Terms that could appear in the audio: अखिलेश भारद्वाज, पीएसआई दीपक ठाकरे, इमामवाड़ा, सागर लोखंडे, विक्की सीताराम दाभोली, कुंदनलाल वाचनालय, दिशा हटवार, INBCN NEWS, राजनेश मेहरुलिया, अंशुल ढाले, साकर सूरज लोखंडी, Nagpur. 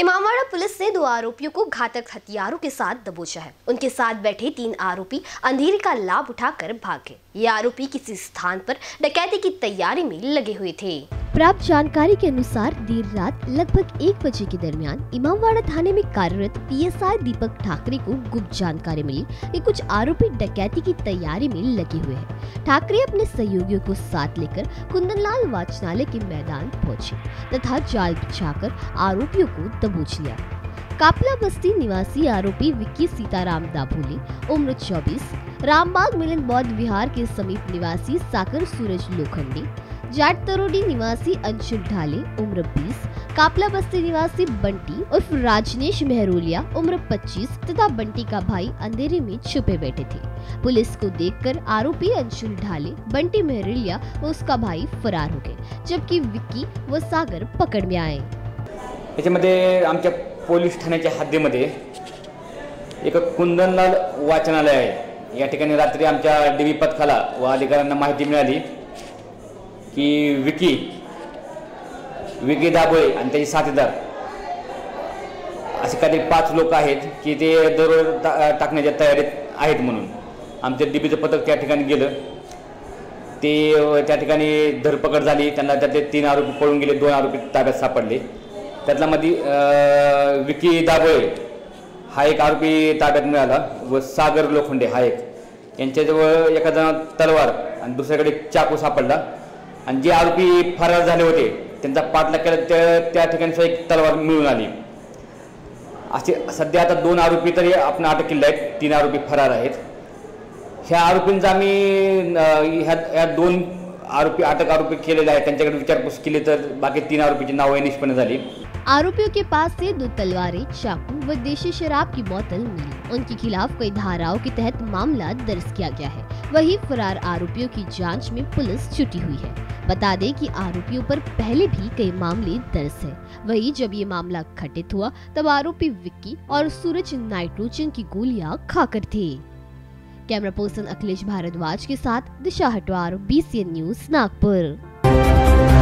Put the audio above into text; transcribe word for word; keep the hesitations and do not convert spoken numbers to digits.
इमामवाड़ा police ने दो आरोपियों को घातक हथियारों के साथ दबोचा है। उनके साथ बैठे तीन आरोपी अंधेरे का लाभ उठाकर भाग गए। ये आरोपी किसी स्थान पर डकैती की तैयारी में लगे हुए थे। प्राप्त जानकारी के अनुसार देर रात लगभग एक बजे के दरमियान इमामवाड़ा थाने में कार्यरत पीएसआई दीपक ठाकरे को गुप्त जानकारी मिली कि कुछ आरोपी डकैती की तैयारी में लगे हुए हैं। ठाकरे अपने सहयोगियों को साथ लेकर कुंदनलाल वाचनालय के मैदान पहुंचे तथा जाल बिछाकर आरोपियों को दबोच लिया। कापला बस्ती निवासी आरोपी विक्की सीताराम दाभोली उम्र चौबीस, रामबाग मिलन बौद्ध विहार के समीप निवासी साकर सूरज लोखंडी, जाट तरोडी निवासी अंशुल ढाले उम्र बीस, कापला बस्ती निवासी बंटी उर्फ राजनेश मेहरुलिया उम्र पच्चीस तथा बंटी का भाई अंधेरे में छुपे बैठे थे। पुलिस को देखकर आरोपी अंशुल ढाले, बंटी मेहरुलिया और उसका भाई फरार हो गए, जबकि विक्की व सागर पकड़ में आए। याच्यामध्ये आमच्या पोलीस ठाण्याच्या हद्दीमध्ये एक कुंदनलाल वाचनालय आहे। या ठिकाणी रात्री आमच्या डीबी पथकाला व अधिकाऱ्यांना माहिती मिळाली कि विकी विकी दाभोळे आणि त्याचे साथीदार असे काही पाच लोक आहेत कि ते दरोडा ता टाकण्याच्या तयारीत आहेत। म्हणून आमच्या डीबीचं पथक त्या ठिकाणी गेलं, ते त्या ठिकाणी धरपकड झाली। त्यांना त्यातले तीन आरोपी पळून गेले, दोन आरोपी ताब्यात सापडले। त्यातला मध्ये विकी दाभोळे हा एक आरोपी ताब्यात मिळाला व सागर लोखंडे हा एक, यांच्याजवळ एका जणाला तलवार आणि दुसऱ्याकडे चाकू सापडला। जे आरोपी फरार झाले होते त्यांचा पाठलाग केला, एक तलवार मिळून आली। असे सध्या आता दोन आरोपी तरी आपण अटक केले आहेत, तीन आरोपी फरार आहेत। ह्या आरोपींचा आम्ही ह्या दोन आरोपी अटक आरोपी केलेले आहेत, त्यांच्याकडे विचारपूस केली तर बाकी तीन आरोपीची नावे निष्पन्न झाली। आरोपियों के पास से दो तलवारें, चाकू व देशी शराब की बोतल मिली। उनके खिलाफ कई धाराओं के तहत मामला दर्ज किया गया है। वहीं फरार आरोपियों की जांच में पुलिस जुटी हुई है। बता दें कि आरोपियों पर पहले भी कई मामले दर्ज हैं। वहीं जब ये मामला घटित हुआ तब आरोपी विक्की और सूरज नाइट्रोजन की गोलियां खाकर थे। कैमरा पर्सन अखिलेश भारद्वाज के साथ दिशा हटवार, I N B C N news, Nagpur.